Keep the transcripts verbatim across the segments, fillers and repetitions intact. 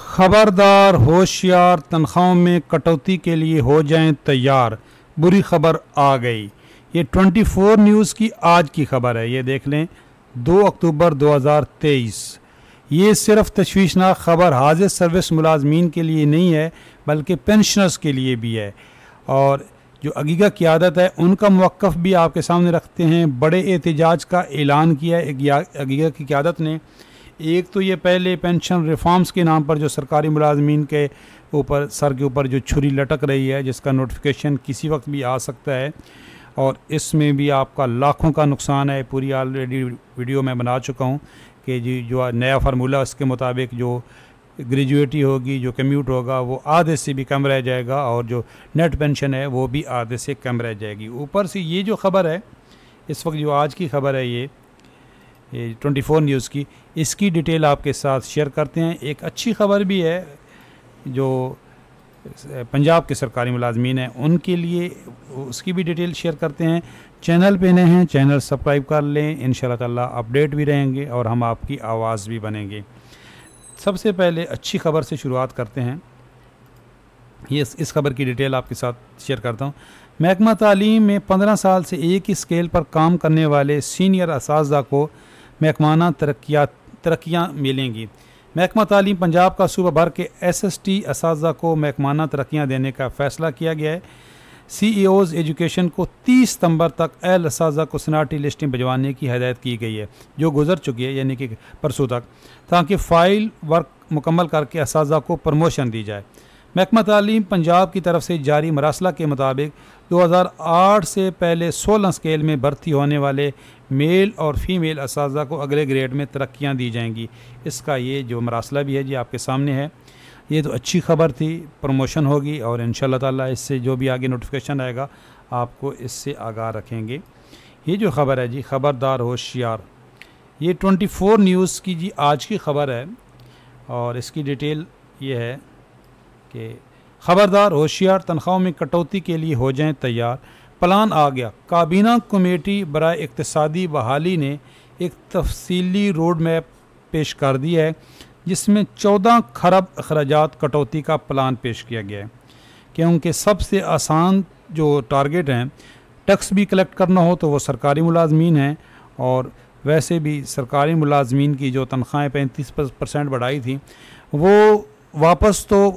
खबरदार होशियार, तनख्वाहों में कटौती के लिए हो जाएं तैयार, बुरी खबर आ गई। ये चौबीस न्यूज़ की आज की खबर है, ये देख लें दो अक्टूबर दो हज़ार तेईस। ये सिर्फ तशवीशनाक खबर हाजिर सर्विस मुलाजमीन के लिए नहीं है बल्कि पेंशनर्स के लिए भी है, और जो अगीगा क़ियादत है उनका मौक़िफ़ भी आपके सामने रखते हैं। बड़े एहतजाज का ऐलान किया है अगीगा की क़ियादत ने। एक तो ये पहले पेंशन रिफॉर्म्स के नाम पर जो सरकारी मुलाजमीन के ऊपर सर के ऊपर जो छुरी लटक रही है, जिसका नोटिफिकेशन किसी वक्त भी आ सकता है, और इसमें भी आपका लाखों का नुकसान है। पूरी ऑलरेडी वीडियो मैं बना चुका हूँ कि जी जो नया फार्मूला उसके मुताबिक जो ग्रेजुएटी होगी, जो कम्यूट होगा, वो आधे से भी कम रह जाएगा, और जो नेट पेंशन है वो भी आधे से कम रह जाएगी। ऊपर से ये जो खबर है इस वक्त, जो आज की खबर है ये ये चौबीस न्यूज़ की, इसकी डिटेल आपके साथ शेयर करते हैं। एक अच्छी खबर भी है जो पंजाब के सरकारी मुलाजमीन हैं उनके लिए, उसकी भी डिटेल शेयर करते हैं। चैनल पे नए हैं चैनल सब्सक्राइब कर लें, इंशाल्लाह ताला अपडेट भी रहेंगे और हम आपकी आवाज़ भी बनेंगे। सबसे पहले अच्छी खबर से शुरुआत करते हैं, ये इस खबर की डिटेल आपके साथ शेयर करता हूँ। महकमा तालीम में पंद्रह साल से एक ही स्केल पर काम करने वाले सीनियर असातिज़ा को महकमाना तरक्यात तरक्कियाँ मिलेंगी। महकमा तालीम पंजाब का सूबा भर के एस एस टी असातिज़ा को महकमाना तरक्कियाँ देने का फ़ैसला किया गया है। सी ई ओज़ एजुकेशन को तीस सितम्बर तक एल असातिज़ा को सनाटी लिस्टें भिजवाने की हदायत की गई है, जो गुजर चुकी है यानी कि परसों तक, ताकि फ़ाइल वर्क मुकम्मल करके असातिज़ा को प्रमोशन दी जाए। महकमा तालीम पंजाब की तरफ से जारी मरासला के मुताबिक दो हज़ार आठ से पहले सोलह स्केल में भर्ती होने वाले मेल और फीमेल असातिज़ा को अगले ग्रेड में तरक्कियां दी जाएंगी। इसका ये जो मरासला भी है जी आपके सामने है। ये तो अच्छी खबर थी, प्रमोशन होगी, और इंशाल्लाह ताला इससे जो भी आगे नोटिफिकेशन आएगा आपको इससे आगाह रखेंगे। ये जो खबर है जी, खबरदार होशियार, ये चौबीस न्यूज़ की जी आज की खबर है, और इसकी डिटेल ये है कि खबरदार होशियार, तनख्वाहों में कटौती के लिए हो जाएं तैयार, प्लान आ गया। काबीना कमेटी बराए इक्तिसादी बहाली ने एक तफसीली रोड मैप पेश कर दी है, जिसमें चौदह खरब अखराजात कटौती का प्लान पेश किया गया है, क्योंकि सबसे आसान जो टारगेट हैं, टैक्स भी कलेक्ट करना हो तो वो सरकारी मुलाजमीन हैं, और वैसे भी सरकारी मुलाजमीन की जो तनख्वाहें पैंतीस परसेंट बढ़ाई थी वो वापस तो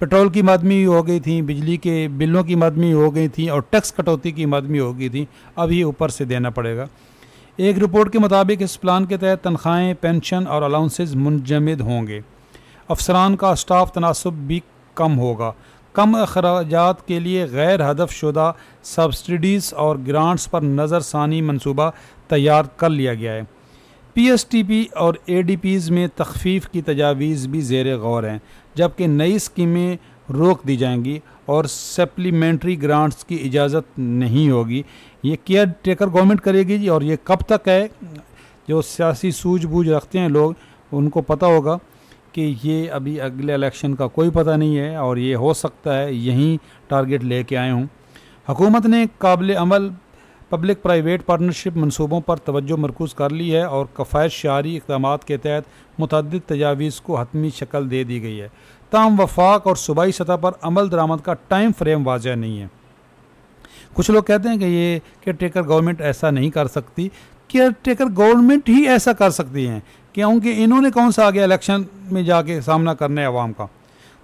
पेट्रोल की मद में हो गई थी, बिजली के बिलों की मद में हो गई थी, और टैक्स कटौती की मद में हो गई थी, अब ये ऊपर से देना पड़ेगा। एक रिपोर्ट के मुताबिक इस प्लान के तहत तनख्वाहें, पेंशन और अलाउंसेज मुंजमद होंगे। अफसरान का स्टाफ तनासब भी कम होगा। कम अखराजात के लिए गैर हदफ शुदा सब्सिडीज़ और ग्रांट्स पर नज़रसानी मनसूबा तैयार कर लिया गया है। पी एस टी पी और ए डी पीज़ में तखफीफ की तजावीज़ भी ज़ेर गौर हैं, जबकि नई स्कीमें रोक दी जाएंगी और सप्लीमेंट्री ग्रांट्स की इजाज़त नहीं होगी। ये केयर टेकर गवर्नमेंट करेगी जी, और ये कब तक है, जो सियासी सूझबूझ रखते हैं लोग उनको पता होगा कि ये अभी अगले इलेक्शन का कोई पता नहीं है, और ये हो सकता है यहीं टारगेट लेके आए हों। हुकूमत ने काबिल अमल पब्लिक प्राइवेट पार्टनरशिप मनसूबों पर तवज्जो मरकूज कर ली है, और कफ़ायत शारी इक़दाम के तहत मुतअद्दिद तजावीज़ को हतमी शक्ल दे दी गई है। ताम वफाक और सूबाई सतह पर अमल दरामद का टाइम फ्रेम वाजह नहीं है। कुछ लोग कहते हैं कि ये केयर टेकर गवर्नमेंट ऐसा नहीं कर सकती, केयर टेकर गवर्नमेंट ही ऐसा कर सकती हैं, क्योंकि इन्होंने कौन सा आगे इलेक्शन में जाके सामना करना है आवाम का,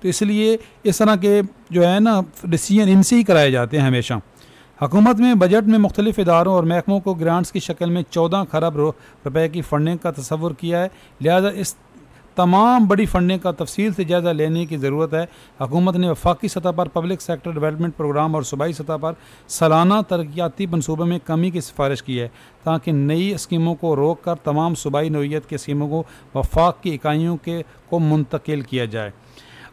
तो इसलिए इस तरह के जो है ना डिसीजन इनसे ही कराए जाते हैं हमेशा। हुकूमत में बजट में मुख्तलिफ इदारों और महकमों को ग्रांट्स की शक्ल में चौदह खरब रुपए की फंडिंग का तस्वुर किया है, लिहाजा इस तमाम बड़ी फंडिंग का तफसील से जायज़ा लेने की ज़रूरत है। हुकूमत ने वफाकी सतह पर पब्लिक सेक्टर डेवलपमेंट प्रोग्राम और सूबाई सतह पर सालाना तरक्याती मनसूबों में कमी की सिफारिश की है, ताकि नई स्कीमों को रोक कर तमाम सूबाई नौीयत की स्कीमों को वफाक की इकाइयों के को मुंतकिल किया जाए।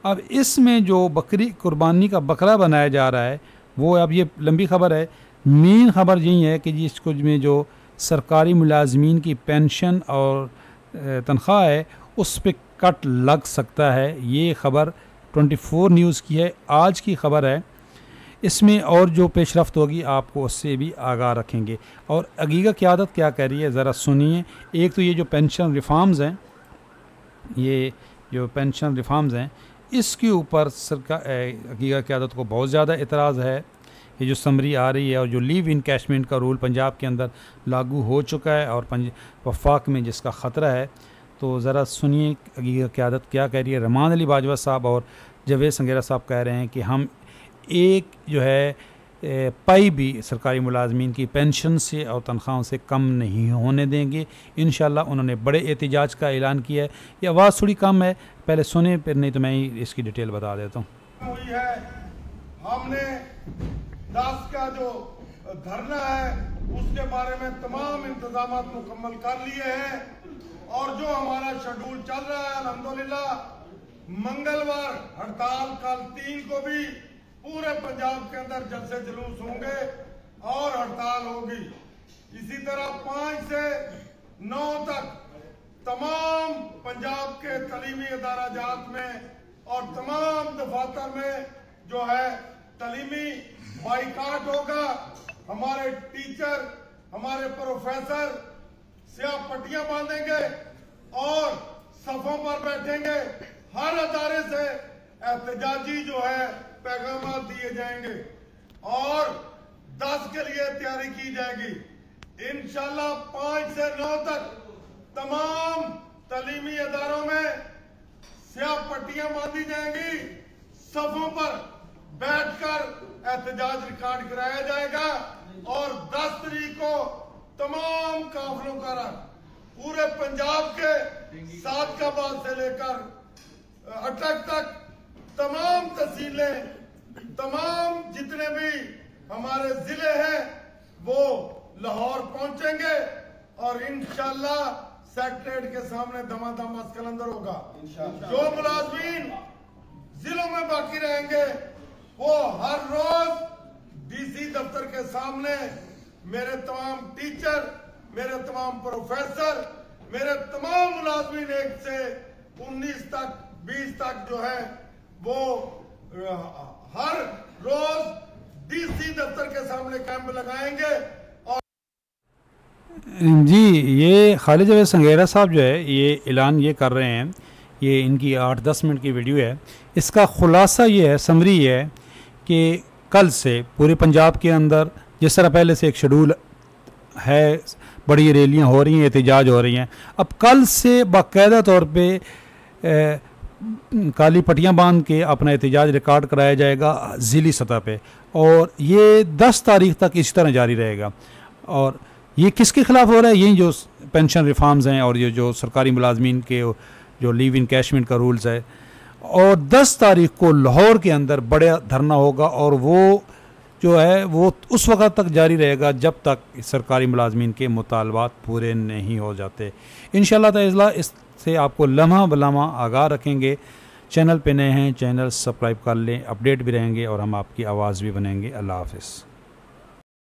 अब इसमें जो बकरी कुर्बानी का बकरा बनाया जा रहा है वो, अब ये लंबी खबर है, मेन खबर यही है कि जिस कुछ में जो सरकारी मुलाजमीन की पेंशन और तनख्वाह है उस पर कट लग सकता है। ये खबर चौबीस न्यूज़ की है, आज की खबर है। इसमें और जो पेशरफ्त होगी आपको उससे भी आगाह रखेंगे। और अगीगा क़ियादत क्या कह रही है ज़रा सुनिए। एक तो ये जो पेंशन रिफॉर्म्स हैं, ये जो पेंशन रिफॉर्म्स हैं इसके ऊपर सरकार क़यादत को बहुत ज़्यादा एतराज़ है। ये जो समरी आ रही है और जो लीव इनकैशमेंट का रूल पंजाब के अंदर लागू हो चुका है और वफाक में जिसका ख़तरा है, तो ज़रा सुनिए हकीकी क़यादत क्या कह रही है। रहमान अली बाजवा साहब और जावेद संगेरा साहब कह रहे हैं कि हम एक जो है पाई भी सरकारी मुलाजमीन की पेंशन से और तनख्वाहों से कम नहीं होने देंगे इंशाल्लाह। उन्होंने बड़े एहतजाज का ऐलान किया है। ये आवाज़ थोड़ी कम है, पहले सुने फिर नहीं तो मैं ही इसकी डिटेल बता देता हूँ। हमने दस का जो धरना है उसके बारे में तमाम इंतजाम मुकम्मल कर लिए हैं और जो हमारा शेड्यूल चल रहा है अल्हम्दुलिल्लाह, मंगलवार हड़ताल कल तीन को भी पूरे पंजाब के अंदर जलसे जुलूस होंगे और हड़ताल होगी। इसी तरह पाँच से नौ तक तमाम पंजाब के तलीमी इदारा जात में और तमाम दफातर में जो है तलीमी बाइकाट होगा। हमारे टीचर, हमारे प्रोफेसर सियाह पट्टियां बांधेंगे और सफों पर बैठेंगे। हर अदारे से एहतजाजी जो है पैगाम दिए जाएंगे और दस के लिए तैयारी की जाएगी। इंशाल्लाह पाँच से नौ तक तमाम तलीमी इदारों में स्याह पट्टियां बांधी जाएंगी, सफों पर बैठकर एहतजाज रिकॉर्ड कराया जाएगा और दस तारीख को तमाम काफिलों का रख पूरे पंजाब के सात का बाद से लेकर अटक तक तमाम तहसीलें, तमाम जितने भी हमारे जिले हैं वो लाहौर पहुंचेंगे और इंशाल्लाह सेक्रेटरीट के सामने धमाधम कलंदर होगा। जो मुलाजमीन जिलों में बाकी रहेंगे वो हर रोज डीसी दफ्तर के सामने मेरे तमाम टीचर, मेरे तमाम प्रोफेसर, मेरे तमाम मुलाजमीन एक से उन्नीस तक बीस तक जो है वो हर रोज डीसी दफ्तर के सामने कैंप लगाएंगे। और जी ये खालिद सांगेरा साहब जो है ये ऐलान ये कर रहे हैं, ये इनकी आठ दस मिनट की वीडियो है। इसका ख़ुलासा ये है, समरी है कि कल से पूरे पंजाब के अंदर जिस तरह पहले से एक शेड्यूल है, बड़ी रैलियां हो रही हैं, एहतजाज हो रही हैं, अब कल से बाकायदा तौर पर काली पट्टियाँ बांध के अपना एहतजाज रिकॉर्ड कराया जाएगा ज़िली सतह पे और ये दस तारीख तक इसी तरह जारी रहेगा। और ये किसके ख़िलाफ़ हो रहा है? यही जो पेंशन रिफॉर्म्स हैं और ये जो सरकारी मुलाजमीन के जो लीव इन कैशमेंट का रूल्स है। और दस तारीख को लाहौर के अंदर बड़ा धरना होगा और वो जो है वो उस वक्त तक जारी रहेगा जब तक सरकारी मुलाजमीन के मुतालबात पूरे नहीं हो जाते इंशाल्लाह ताला। इस से आपको लम्हा बलम्हा आगाह रखेंगे। चैनल पे नए हैं चैनल सब्सक्राइब कर लें, अपडेट भी रहेंगे और हम आपकी आवाज़ भी बनेंगे। अल्लाह हाफ़िज़।